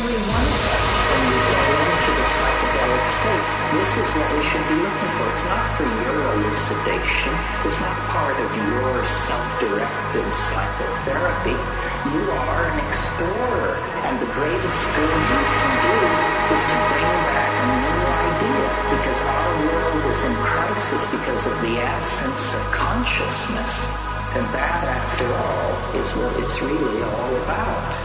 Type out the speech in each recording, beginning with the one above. only one test when you get into the psychedelic state. This is what we should be looking for. It's not for your elucidation. It's not part of your self-directed psychotherapy. You are an explorer, and the greatest good you can do is to bring back a new idea, because our world is in crisis because of the absence of consciousness. And that, after all, is what it's really all about.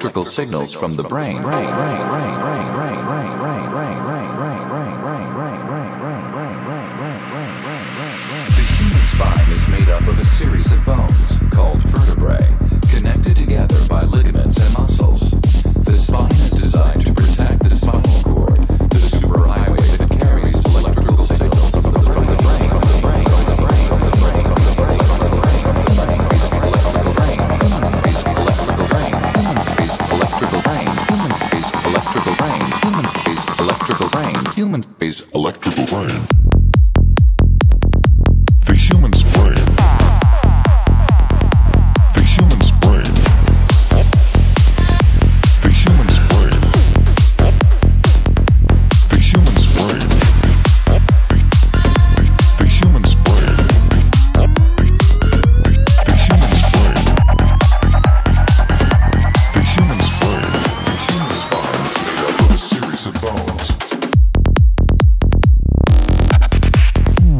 electrical signals from the brain. The human spine is made up of a series of bones, called vertebrae, connected together by ligaments and muscles. The spine is designed to protect the spinal cord, the superhighway that carries electrical signals from the brain. Human is electrical brain. The human's brain. The human's brain. The human's brain. The human's brain. The human's brain. The human's brain. The human's brain. The human spine is made up of a series of bones. Human's brain.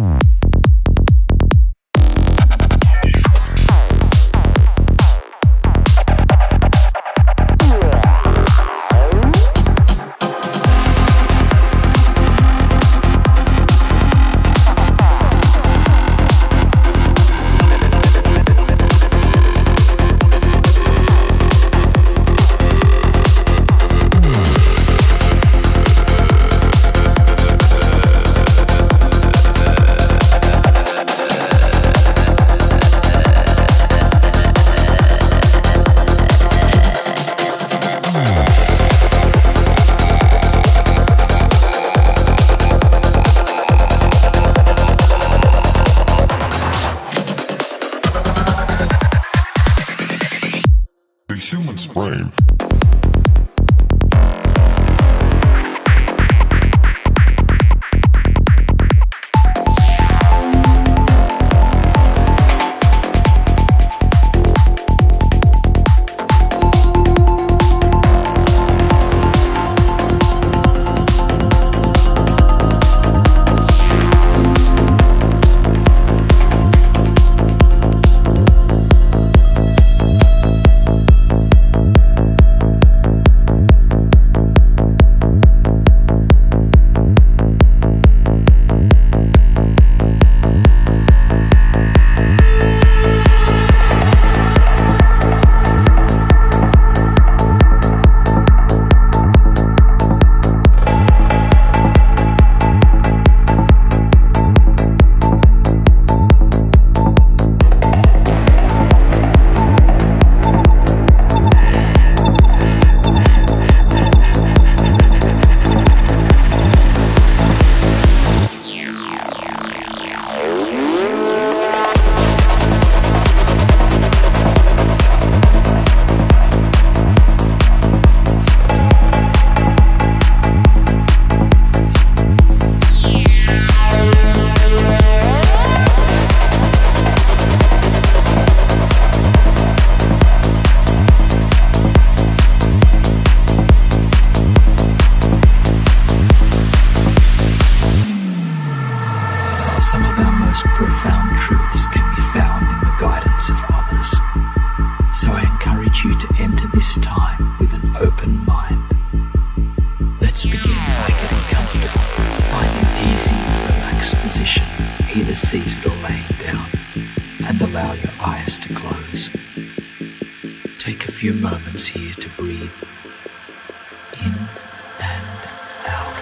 Profound truths can be found in the guidance of others, so I encourage you to enter this time with an open mind. Let's begin by getting comfortable. Find an easy, relaxed position, either seated or laying down, and allow your eyes to close. Take a few moments here to breathe in and out.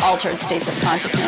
Altered states of consciousness.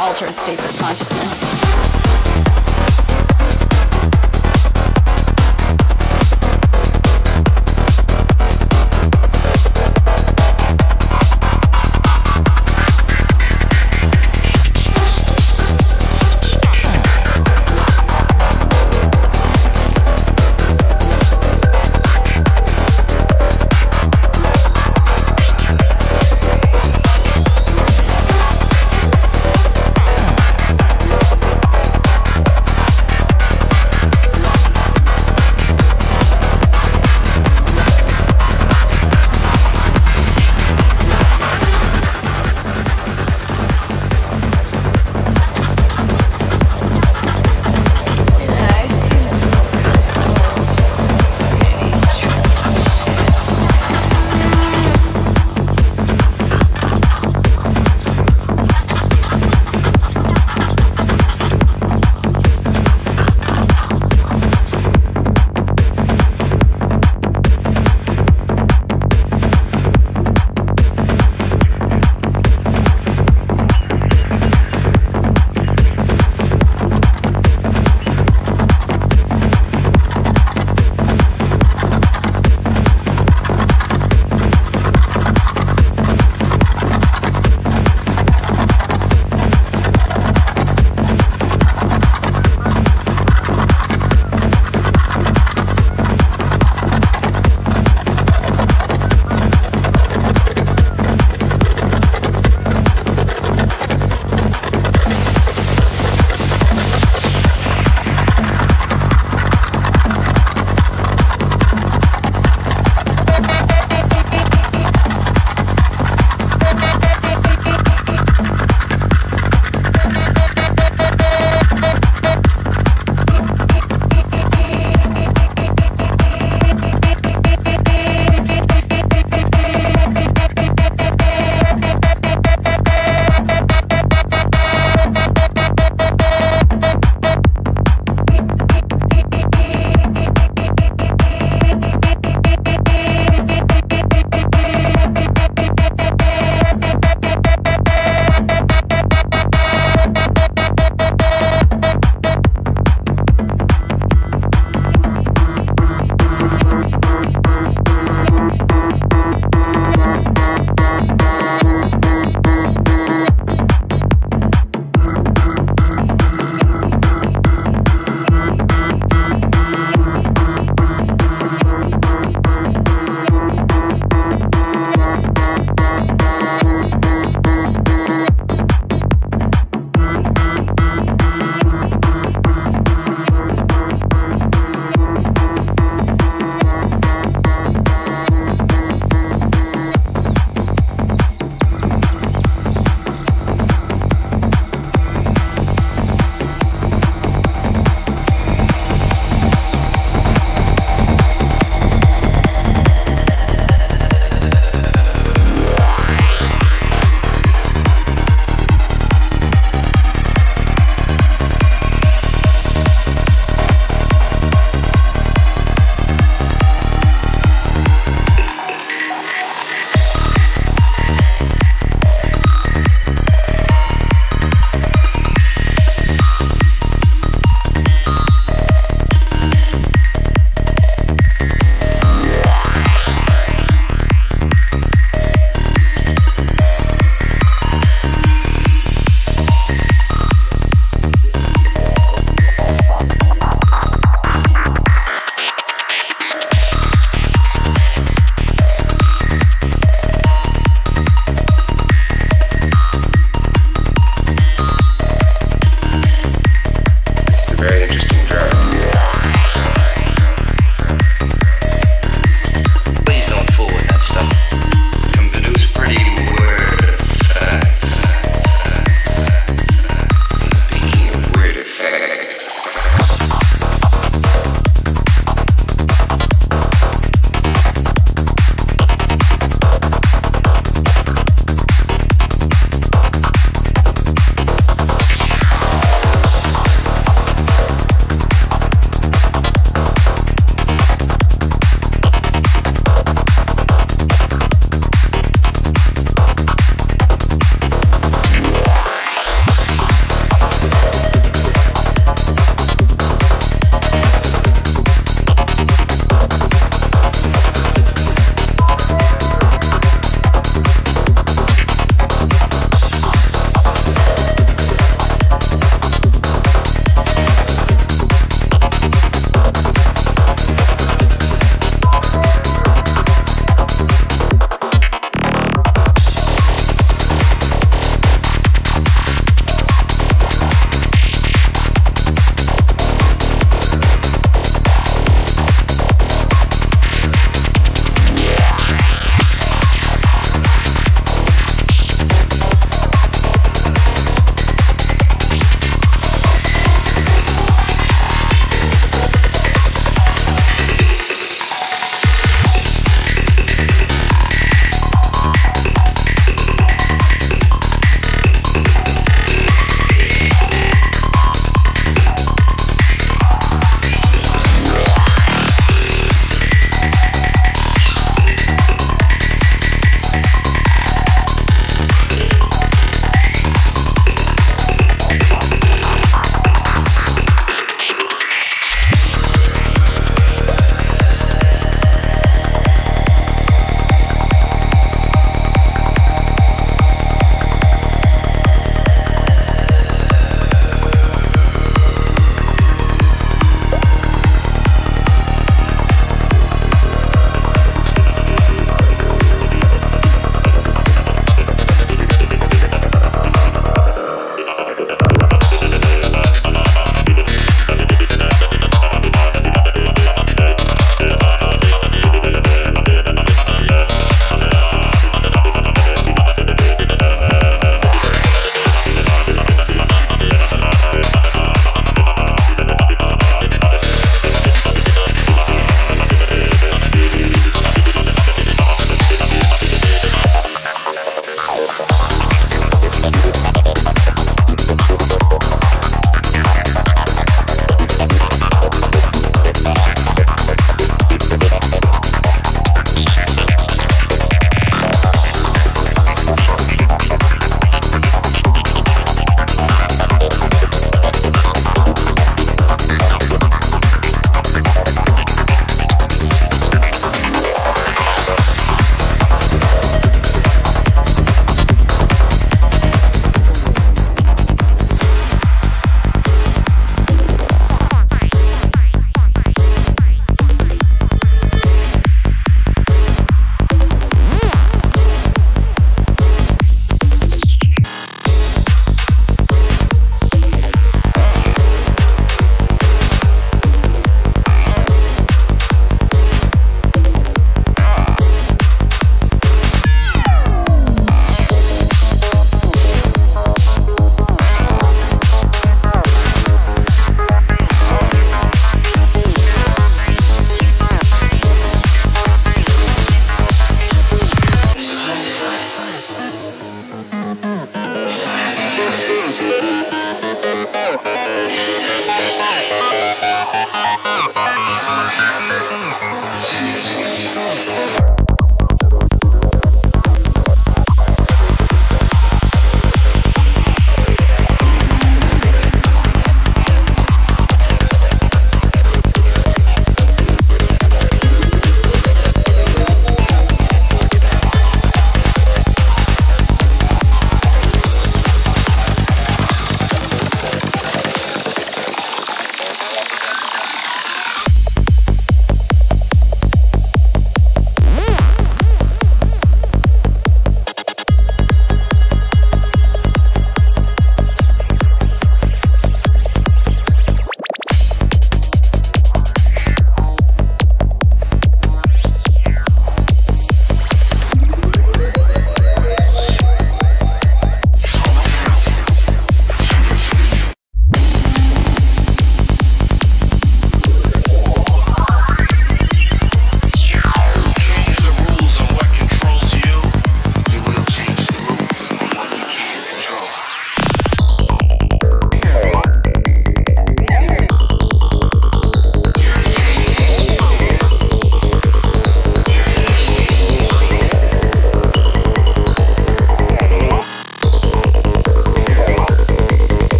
Altered states of consciousness.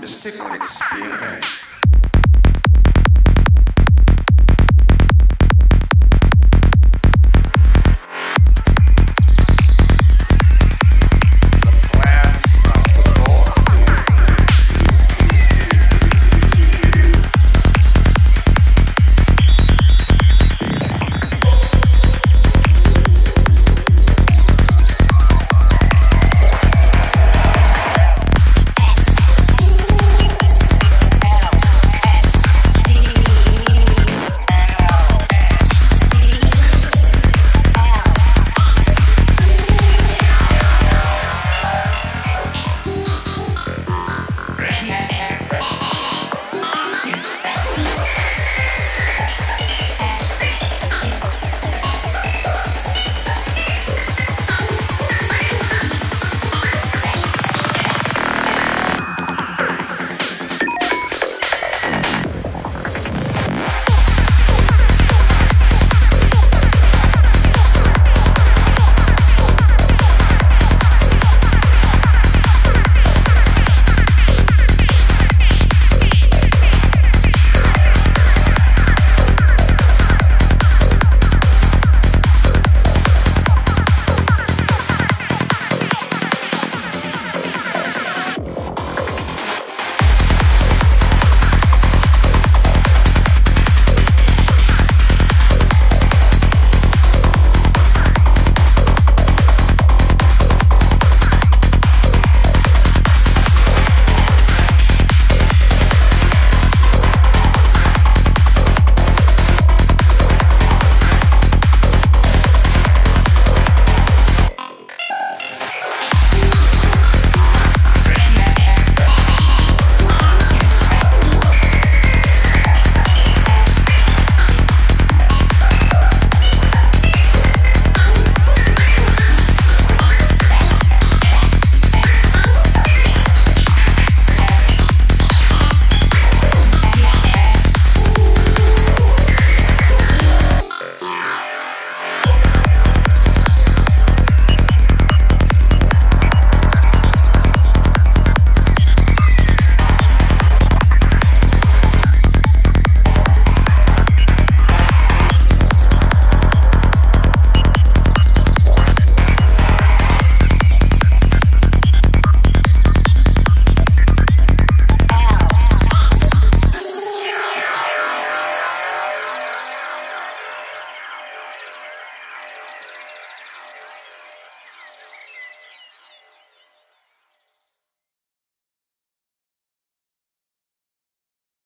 Mystic experience.